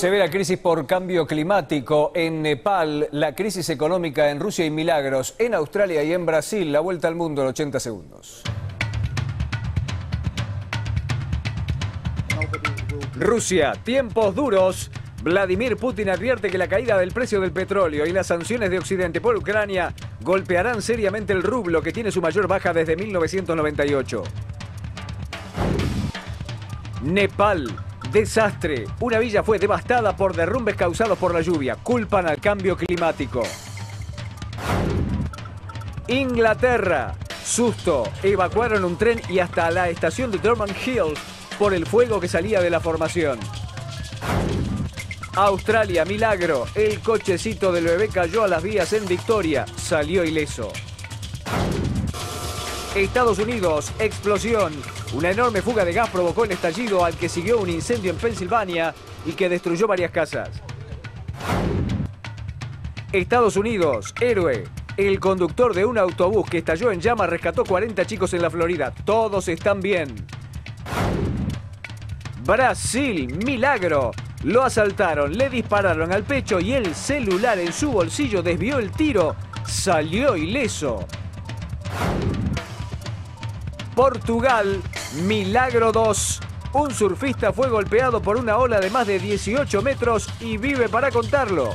Severa crisis por cambio climático en Nepal, la crisis económica en Rusia y milagros en Australia y en Brasil. La vuelta al mundo en 80 segundos. Rusia, tiempos duros. Vladimir Putin advierte que la caída del precio del petróleo y las sanciones de Occidente por Ucrania golpearán seriamente el rublo, que tiene su mayor baja desde 1998. Nepal, desastre. Una villa fue devastada por derrumbes causados por la lluvia. Culpan al cambio climático. Inglaterra, susto. Evacuaron un tren y hasta la estación de Durham Hills por el fuego que salía de la formación. Australia, milagro. El cochecito del bebé cayó a las vías en Victoria. Salió ileso. Estados Unidos, explosión. Una enorme fuga de gas provocó el estallido al que siguió un incendio en Pensilvania y que destruyó varias casas. Estados Unidos, héroe. El conductor de un autobús que estalló en llamas rescató 40 chicos en la Florida. Todos están bien. Brasil, milagro. Lo asaltaron, le dispararon al pecho y el celular en su bolsillo desvió el tiro. Salió ileso. Portugal, milagro 2. Un surfista fue golpeado por una ola de más de 18 metros y vive para contarlo.